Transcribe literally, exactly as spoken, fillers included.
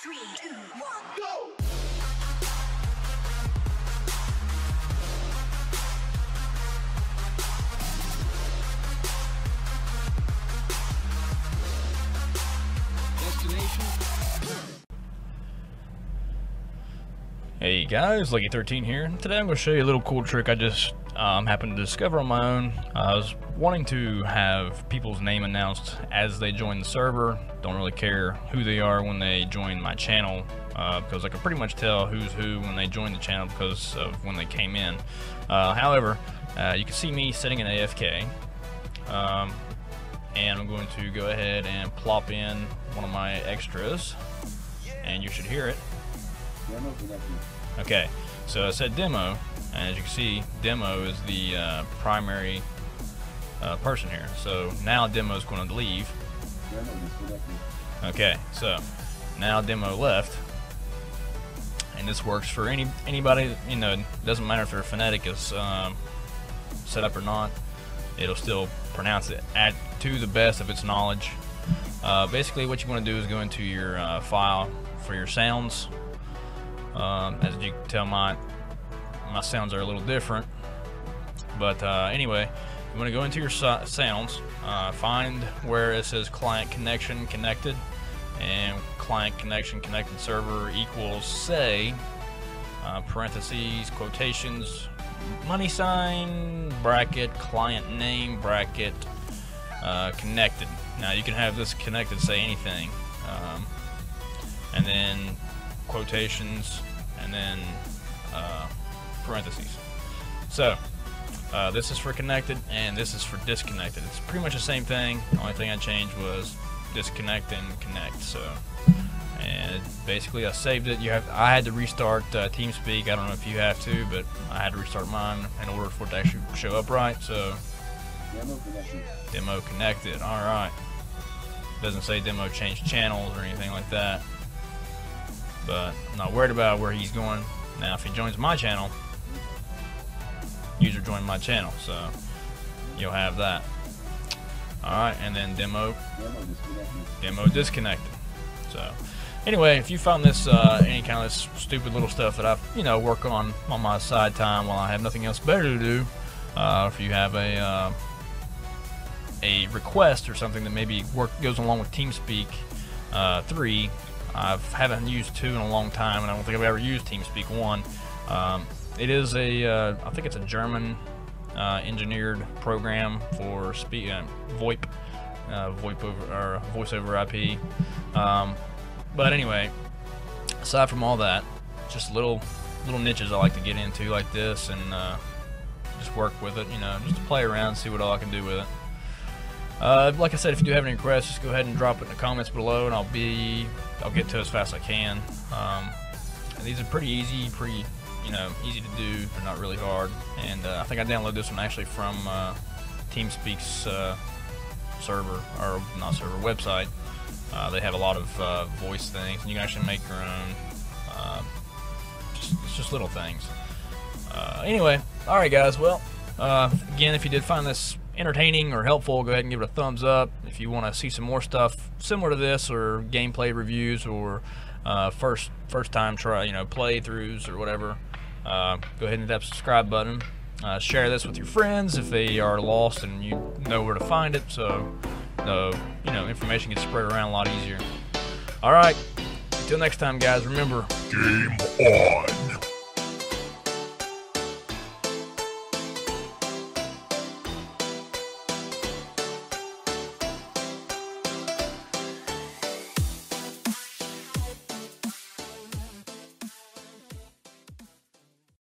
three, two, one, go! Hey guys, Lucky thirteen here. Today I'm going to show you a little cool trick I just um, happened to discover on my own. I was wanting to have people's name announced as they join the server. Don't really care who they are when they join my channel uh, because I can pretty much tell who's who when they join the channel because of when they came in. Uh, however, uh, you can see me sitting in A F K um, and I'm going to go ahead and plop in one of my extras and you should hear it. Okay, so I said demo, and as you can see, demo is the uh, primary uh, person here. So now demo is going to leave. Okay, so now demo left, and this works for any anybody. You know, it doesn't matter if their phonetic is um, set up or not; it'll still pronounce it at to the best of its knowledge. Uh, basically, what you want to do is go into your uh, file for your sounds. Um, as you can tell, my my sounds are a little different, but uh, anyway, you want to go into your so sounds, uh, find where it says client connection connected, and client connection connected server equals say uh, parentheses quotations money sign bracket client name bracket uh, connected. Now you can have this connected say anything, um, and then quotations and then uh, parentheses. So uh, this is for connected and this is for disconnected. It's pretty much the same thing. The only thing I changed was disconnect and connect. So and basically I saved it. You have I had to restart uh, TeamSpeak. I don't know if you have to, but I had to restart mine in order for it to actually show up right. So demo connected. Demo connected. All right. Doesn't say demo change channels or anything like that. But I'm not worried about where he's going. Now if he joins my channel, user joined my channel, so you'll have that. Alright, and then demo demo disconnected. So anyway, if you found this uh, any kind of this stupid little stuff that I you know work on on my side time while I have nothing else better to do, uh, if you have a uh, a request or something that maybe work goes along with TeamSpeak uh, three. I haven't used two in a long time, and I don't think I've ever used TeamSpeak one. Um, it is a, uh, I think it's a German uh, engineered program for speak, uh, VoIP, uh, VoIP over, or voice over I P. Um, but anyway, aside from all that, just little little niches I like to get into like this, and uh, just work with it, you know, just to play around, see what all I can do with it. Uh, like I said, if you do have any requests, just go ahead and drop it in the comments below, and I'll be, I'll get to it as fast as I can. Um, and these are pretty easy, pretty, you know, easy to do, but not really hard. And uh, I think I downloaded this one actually from uh, TeamSpeak's uh, server, or not server, website. Uh, they have a lot of uh, voice things, and you can actually make your own. Uh, just, it's just little things. Uh, anyway, all right, guys. Well, uh, again, if you did find this entertaining or helpful, go ahead and give it a thumbs up. If you want to see some more stuff similar to this, or gameplay reviews, or uh, first first time try you know playthroughs or whatever, uh, go ahead and hit that subscribe button. Uh, share this with your friends if they are lost and you know where to find it, so uh, you know information gets spread around a lot easier. All right, until next time, guys. Remember, game on.